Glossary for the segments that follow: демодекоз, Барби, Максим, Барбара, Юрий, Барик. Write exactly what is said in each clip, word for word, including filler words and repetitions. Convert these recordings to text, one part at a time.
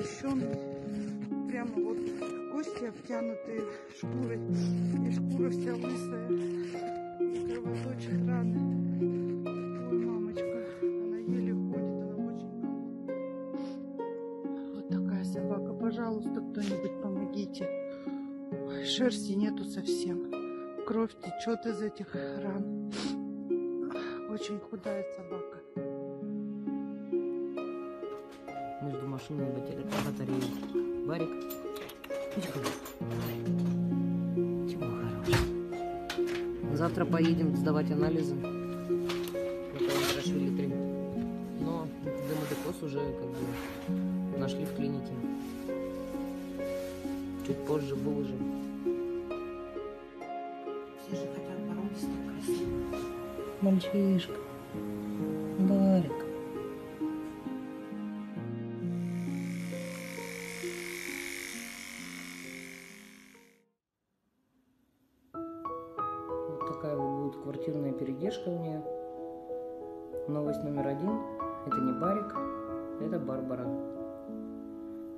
оснащен. Прямо вот кости обтянутые шкурой. И шкура вся лысая. И кровоточит раны. Ой, мамочка. Она еле ходит. Она очень голодная. Вот такая собака. Пожалуйста, кто-нибудь помогите. Ой, шерсти нету совсем. Кровь течет из этих ран. Очень худая собака. Между машиной батареей Барик. Чего хорошего. Завтра поедем сдавать анализы. Но демодекоз уже как бы нашли в клинике. Чуть позже был уже. Все же хотят бороться так красиво. Мальчишка. Барик. Вот такая вот будет квартирная передержка у нее. Новость номер один. Это не Барик, это Барбара.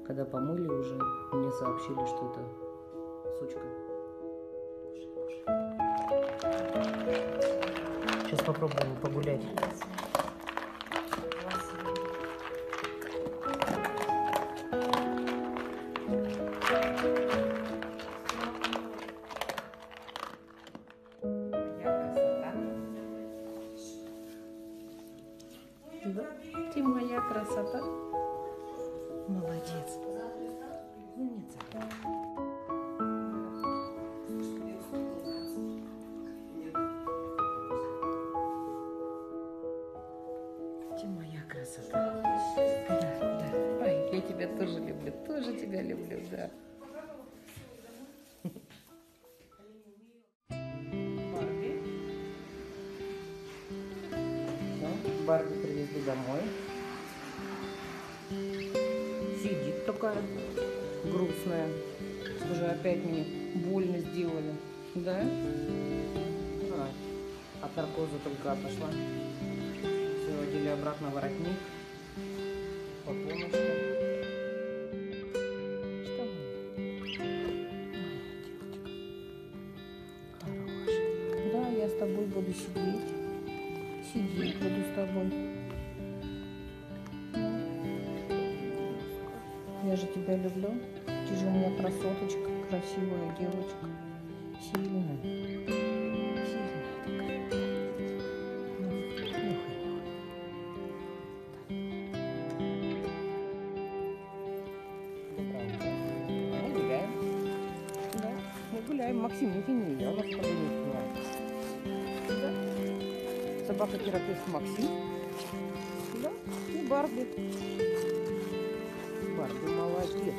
Когда помыли уже, мне сообщили, что это сучка. Сейчас попробуем погулять. Да? Ты моя красота. Молодец. Умница. Ты моя красота. Да, да. Ой, я тебя тоже люблю. Тоже тебя люблю, да. Барби привезли домой. Сидит такая грустная. Уже опять мне больно сделали. Да? А, от наркоза только отошла. Все, одели обратно воротник. По полностью. Хорошая. Да, я с тобой буду сидеть. Сидеть буду с тобой. Я же тебя люблю. Ты же у меня красоточка, красивая девочка. Сильная. Сильная такая. Ну, ну, мы гуляем. Да, мы гуляем. Максим, не тяни ее, она с тобой не снимается. Собака-терапевт Максим, да, и Барби. Барби молодец.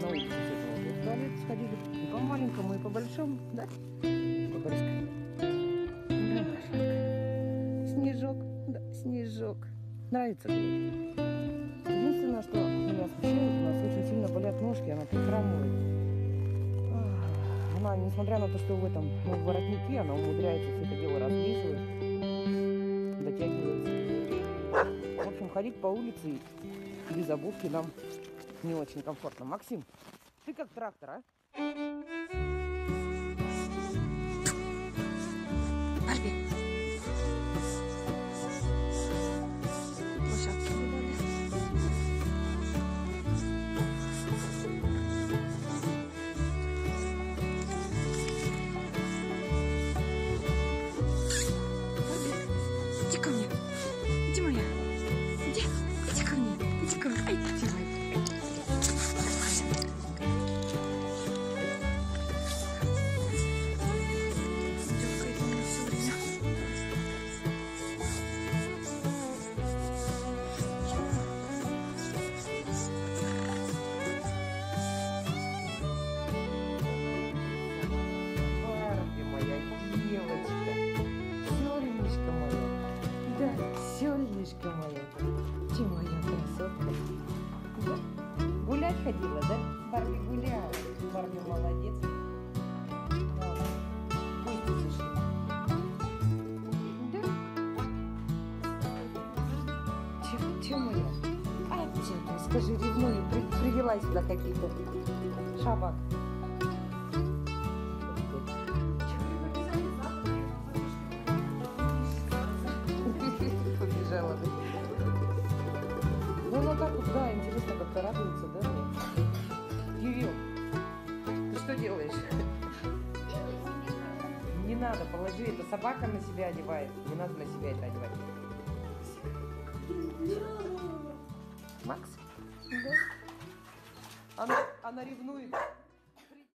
На улице в туалет сходили. И по маленькому, и по большому, да? Барбарская. Да. Снежок, да, снежок. Нравится мне. Единственное, что меня смущает, у нас очень сильно болят ножки, она прихрамывает. Она, несмотря на то, что в этом ну, в воротнике, она умудряется все это дело развешивать. В общем, ходить по улице и без обувки нам не очень комфортно. Максим, ты как трактор, а? Барби. Ходила, да? Барби гуляла. Барби молодец. Давай. Пусть да? Че, че моя? А, вообще? Скажи, ревную, при, привела сюда каких-то шабак. Побежала. Ну, она так, да, интересно, как-то радуется, да? Юрий, ты что делаешь? Не надо, положи, это собака на себя одевает. Не надо на себя это одевать. Макс? Да. Она, она ревнует.